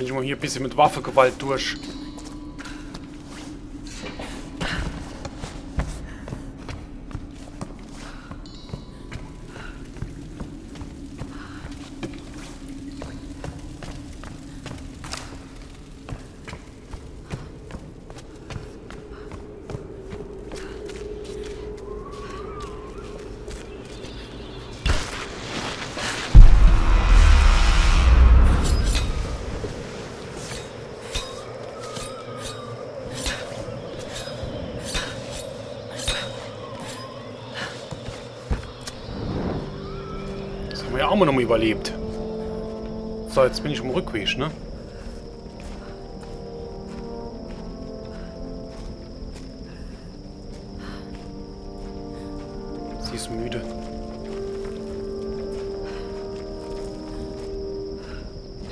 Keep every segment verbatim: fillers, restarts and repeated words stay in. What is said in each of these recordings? Ich mal hier ein bisschen mit Waffengewalt durch. Haben wir noch mal überlebt. So, jetzt bin ich im Rückweg, ne? Sie ist müde.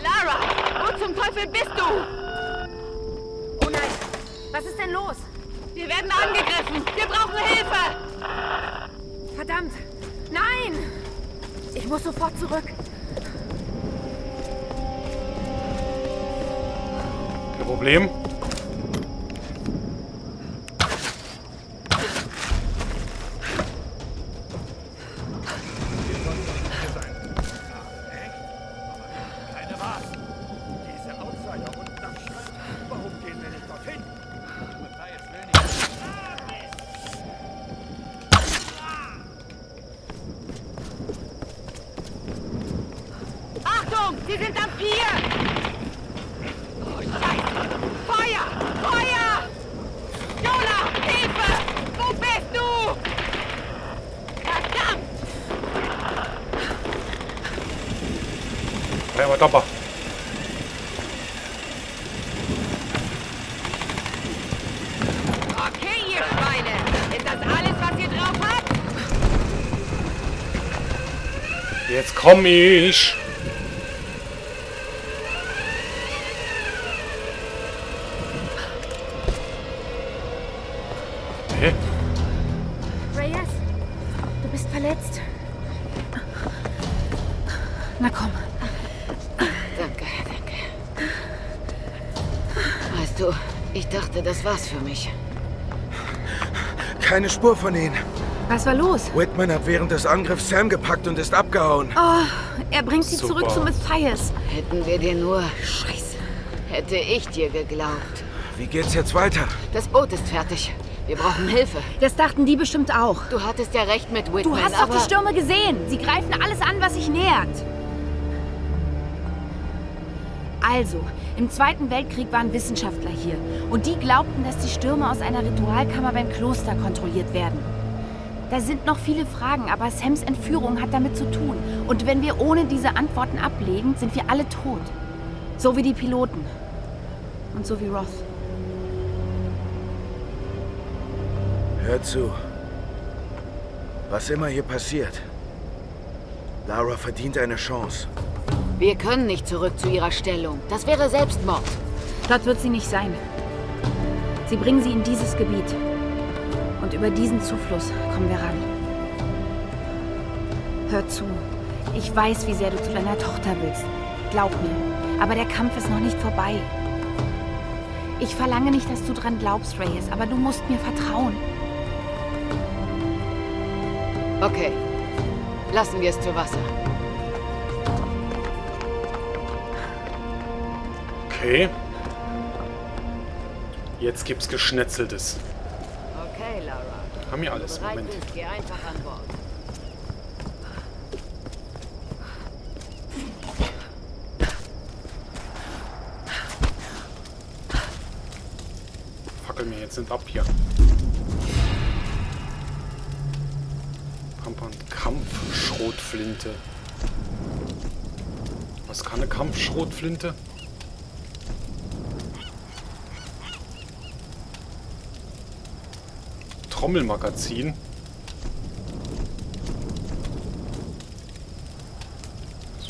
Lara, wo zum Teufel bist du? Oh nein, was ist denn los? Wir werden angegriffen. Wir brauchen Hilfe. Verdammt, nein! Ich muss sofort zurück. Kein Problem. Sie sind am Pier! Oh, Scheiße! Feuer! Feuer! Jola! Hilfe! Wo bist du? Verdammt! Hey, was Dopper! Okay, ihr Schweine! Ist das alles, was ihr drauf habt? Jetzt komm ich! Reyes, du bist verletzt. Na komm. Danke, danke. Weißt du, ich dachte, das war's für mich. Keine Spur von ihnen. Was war los? Whitman hat während des Angriffs Sam gepackt und ist abgehauen. Oh, er bringt sie Super. zurück zu Matthias. Hätten wir dir nur... Scheiße. Hätte ich dir geglaubt. Wie geht's jetzt weiter? Das Boot ist fertig. Wir brauchen Hilfe. Das dachten die bestimmt auch. Du hattest ja recht mit Whitman, Du hast doch die Stürme gesehen. Sie greifen alles an, was sich nähert. Also, im Zweiten Weltkrieg waren Wissenschaftler hier. Und die glaubten, dass die Stürme aus einer Ritualkammer beim Kloster kontrolliert werden. Da sind noch viele Fragen, aber Sams Entführung hat damit zu tun. Und wenn wir ohne diese Antworten ablegen, sind wir alle tot. So wie die Piloten. Und so wie Roth. Hör zu. Was immer hier passiert, Lara verdient eine Chance. Wir können nicht zurück zu ihrer Stellung. Das wäre Selbstmord. Dort wird sie nicht sein. Sie bringen sie in dieses Gebiet. Und über diesen Zufluss kommen wir ran. Hör zu. Ich weiß, wie sehr du zu deiner Tochter willst. Glaub mir. Aber der Kampf ist noch nicht vorbei. Ich verlange nicht, dass du dran glaubst, Reyes, aber du musst mir vertrauen. Okay, lassen wir es zu Wasser. Okay. Jetzt gibt's Geschnetzeltes. Okay, Lara. Haben wir alles. Moment. Bereit ist, geh einfach an Bord. Fackeln wir jetzt nicht ab hier. Kampfschrotflinte. Was kann eine Kampfschrotflinte? Trommelmagazin.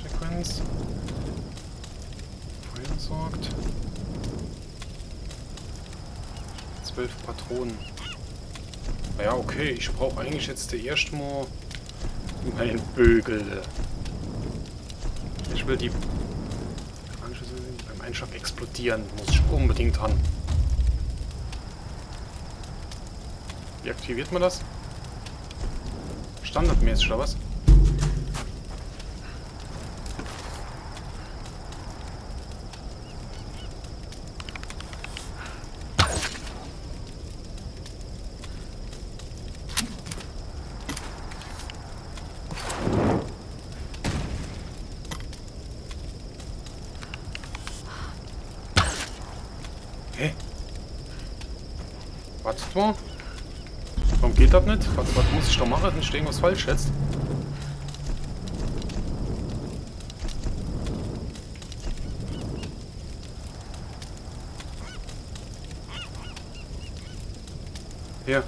Frequenz. Feuer sorgt. Zwölf Patronen. Naja, okay, ich brauche eigentlich jetzt der erste Mal mein Bögel. Ich will die Anschlüsse beim ein Shop explodieren. Muss ich unbedingt ran. Wie aktiviert man das? Standardmäßig oder was? Hä? Wartet mal. Warum geht das nicht? Was, was muss ich da machen? Nicht irgendwas falsch jetzt? Hier.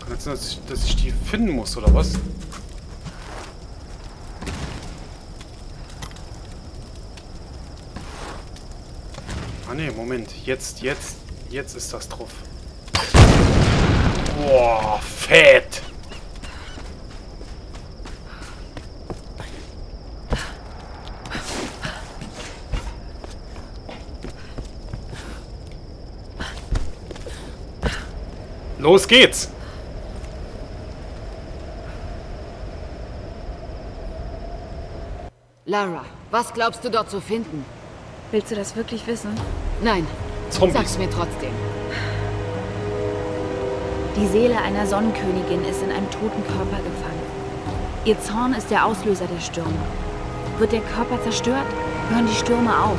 Kann das sein, dass ich, dass ich die finden muss, oder was? Ah ne, Moment. Jetzt, jetzt, jetzt ist das drauf. Boah, fett! Los geht's! Lara, was glaubst du dort zu finden? Willst du das wirklich wissen? Nein. Zombies. Sag's mir trotzdem. Die Seele einer Sonnenkönigin ist in einem toten Körper gefangen. Ihr Zorn ist der Auslöser der Stürme. Wird der Körper zerstört, hören die Stürme auf.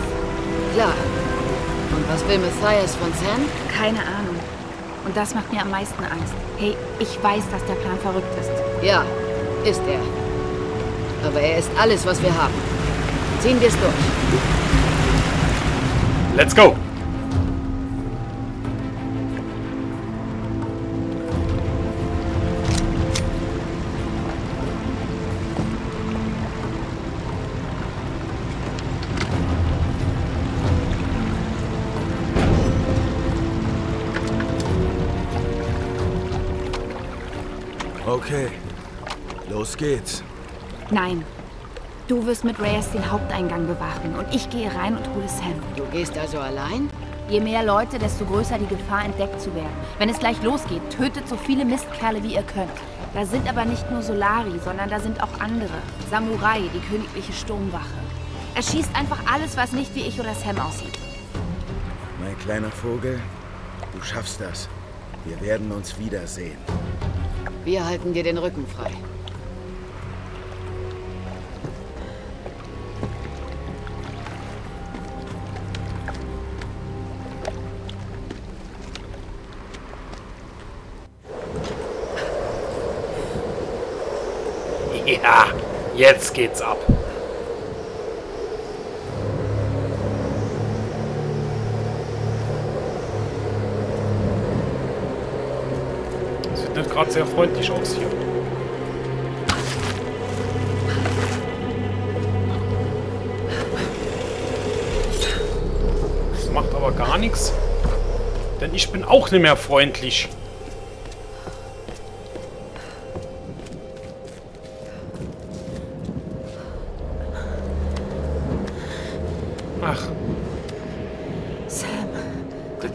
Klar. Und was will Matthias von Sam? Keine Ahnung. Und das macht mir am meisten Angst. Hey, ich weiß, dass der Plan verrückt ist. Ja, ist er. Aber er ist alles, was wir haben. Ziehen wir es durch. Let's go! Okay, los geht's. Nein. Du wirst mit Reyes den Haupteingang bewachen und ich gehe rein und hole Sam. Du gehst also allein? Je mehr Leute, desto größer die Gefahr, entdeckt zu werden. Wenn es gleich losgeht, tötet so viele Mistkerle, wie ihr könnt. Da sind aber nicht nur Solari, sondern da sind auch andere. Samurai, die königliche Sturmwache. Er schießt einfach alles, was nicht wie ich oder Sam aussieht. Mein kleiner Vogel, du schaffst das. Wir werden uns wiedersehen. Wir halten dir den Rücken frei. Ja, jetzt geht's ab. Sieht nicht gerade sehr freundlich aus hier. Das macht aber gar nichts, denn ich bin auch nicht mehr freundlich.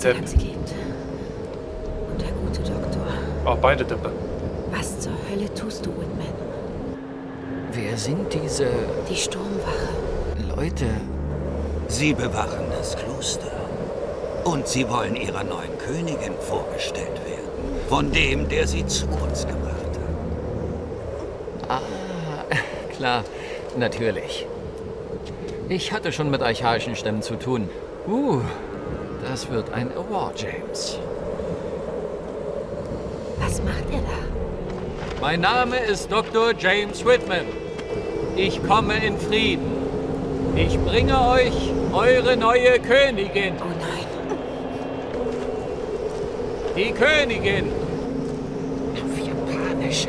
Der ganze Gegend. Und der gute Doktor. Oh, beide Deppe. Was zur Hölle tust du, Whitman? Wer sind diese... Die Sturmwache. Leute. Sie bewachen das Kloster. Und sie wollen ihrer neuen Königin vorgestellt werden. Von dem, der sie zu uns gebracht hat. Ah, klar. Natürlich. Ich hatte schon mit archaischen Stämmen zu tun. Uh... Das wird ein Award, James. Was macht ihr da? Mein Name ist Doktor James Whitman. Ich komme in Frieden. Ich bringe euch eure neue Königin. Oh nein. Die Königin. Auf Japanische.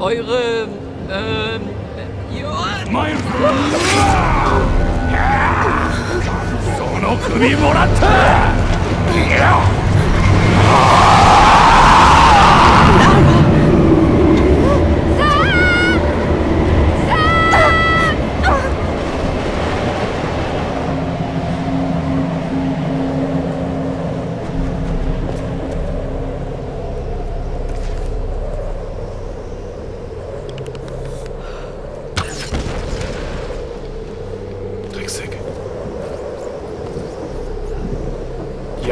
Eure... Ähm... Mein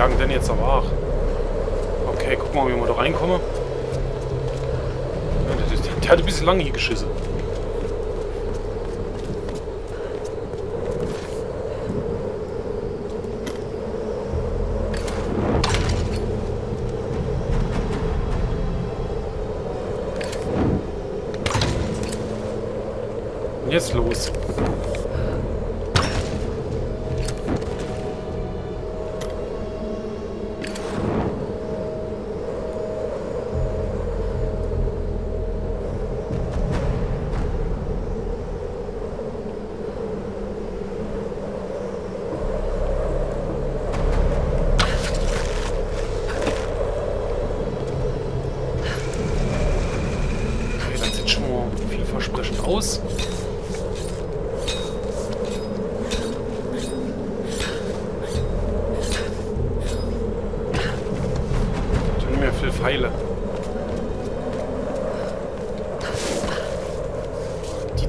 jagen denn jetzt aber auch? Okay, guck mal, ob ich mal da reinkomme. Der, der, der hat ein bisschen lange hier geschissen. Und jetzt los.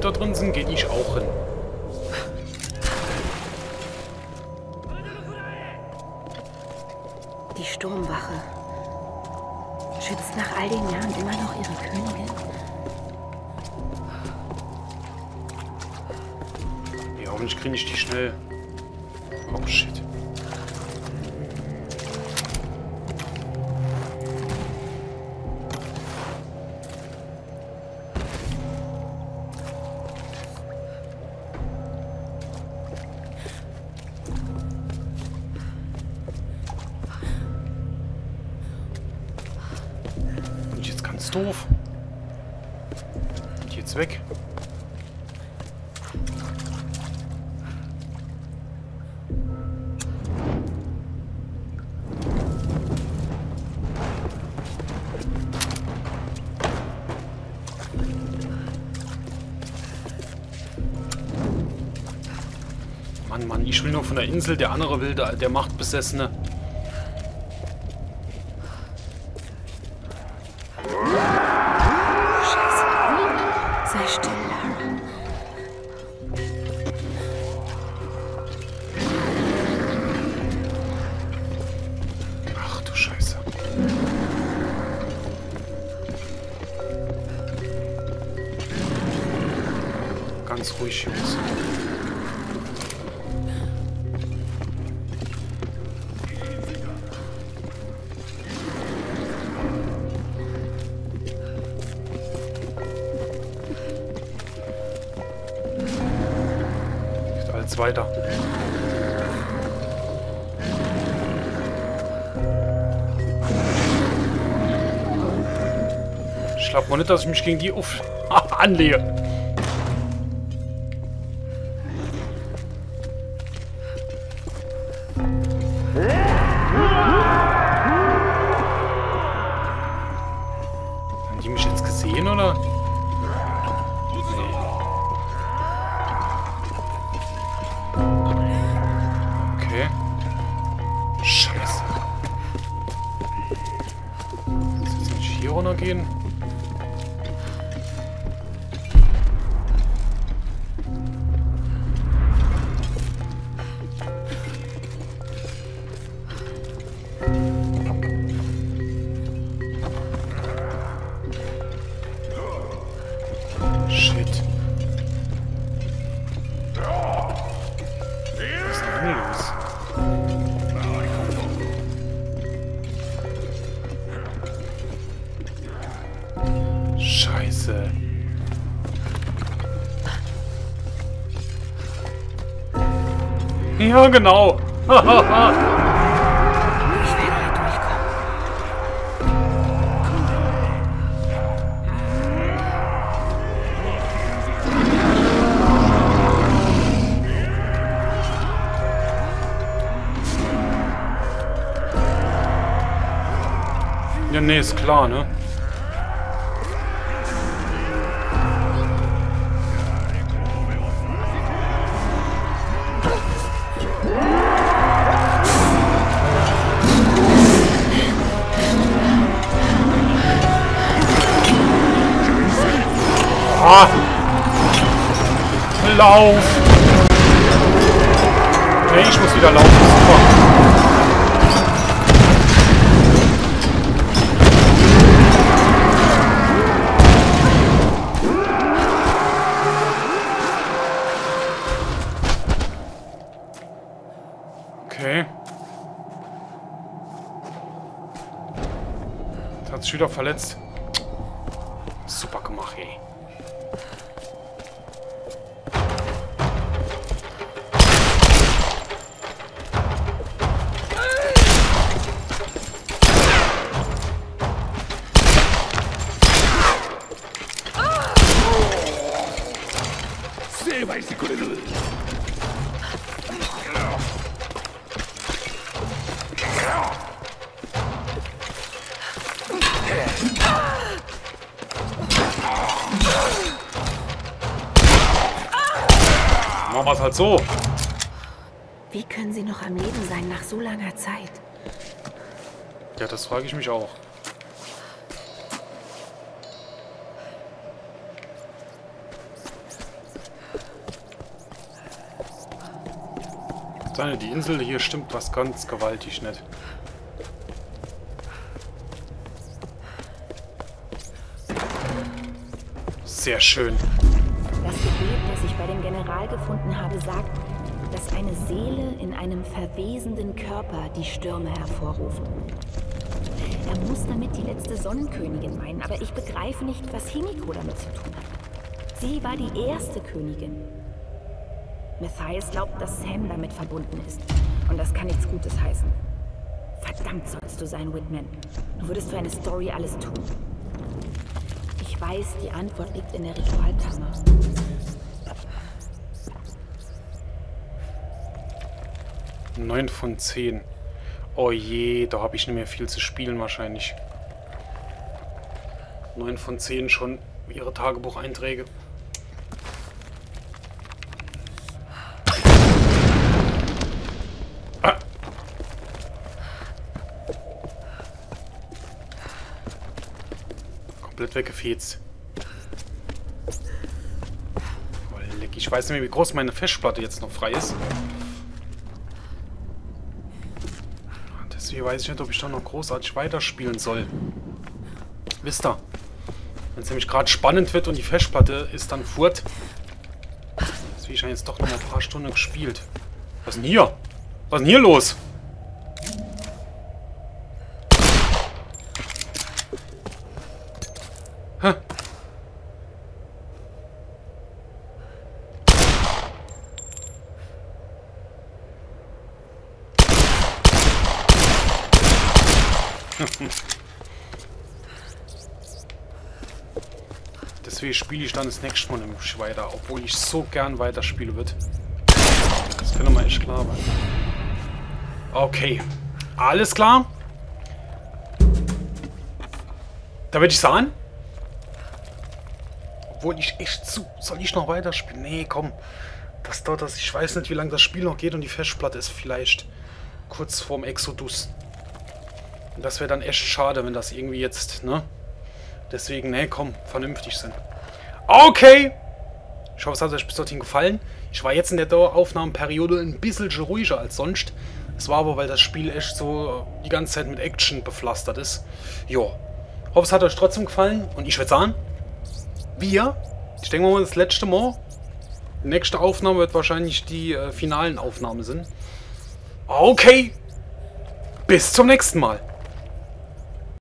Da drin sind, gehe ich auch hin. Die Sturmwache schützt nach all den Jahren immer noch ihre Königin. Ja, hoffentlich kriege ich die schnell. Oh shit. Doof. Und jetzt weg. Mann, Mann, ich will nur von der Insel, der andere will, der, der Machtbesessene. Ganz ruhig Jungs. Geht alles weiter. Ich glaube mal nicht, dass ich mich gegen die auf anlege. Gehen. Shit. Was ist denn los? Ja, genau. Ja, nee, ist klar, ne? Lauf! Nee, ich muss wieder laufen. Super. schon wieder verletzt. Super gemacht, ey. Machen wir es halt so. Wie können sie noch am Leben sein nach so langer Zeit? Ja, das frage ich mich auch. Seine, die Insel hier stimmt was ganz gewaltig nicht. Sehr schön. Das Gebet, das ich bei dem General gefunden habe, sagt, dass eine Seele in einem verwesenden Körper die Stürme hervorruft. Er muss damit die letzte Sonnenkönigin meinen, aber ich begreife nicht, was Himiko damit zu tun hat. Sie war die erste Königin. Matthias glaubt, dass Sam damit verbunden ist. Und das kann nichts Gutes heißen. Verdammt sollst du sein, Whitman. Du würdest für eine Story alles tun. Ich weiß, die Antwort liegt in der Ritualkammer. neun von zehn. Oh je, da habe ich nicht mehr viel zu spielen wahrscheinlich. neun von zehn schon ihre Tagebucheinträge. Weggefetzt. Oh, leck. Ich weiß nicht mehr, wie groß meine Festplatte jetzt noch frei ist. Deswegen weiß ich nicht, ob ich da noch großartig weiterspielen soll. Wisst ihr? Wenn es nämlich gerade spannend wird und die Festplatte ist dann fort. Deswegen habe ich jetzt doch noch ein paar Stunden gespielt. Was ist denn hier? Was ist denn hier los? Deswegen spiele ich dann das nächste Mal nämlich weiter, obwohl ich so gern weiterspiele wird. Das könnte man echt klar werden. Okay, alles klar. Da würde ich sagen, obwohl ich echt zu, soll ich noch weiterspielen? Nee, komm, das dauert das. Ich weiß nicht, wie lange das Spiel noch geht und die Festplatte ist vielleicht kurz vorm Exodus. Und das wäre dann echt schade, wenn das irgendwie jetzt, ne? Deswegen, ne, komm, vernünftig sind. Okay! Ich hoffe, es hat euch bis dorthin gefallen. Ich war jetzt in der Daueraufnahmeperiode ein bisschen ruhiger als sonst. Es war aber, weil das Spiel echt so die ganze Zeit mit Action bepflastert ist. Jo. Ich hoffe, es hat euch trotzdem gefallen. Und ich würde sagen, wir, ich denke mal, das letzte Mal. Die nächste Aufnahme wird wahrscheinlich die äh, finalen Aufnahmen sind. Okay! Bis zum nächsten Mal!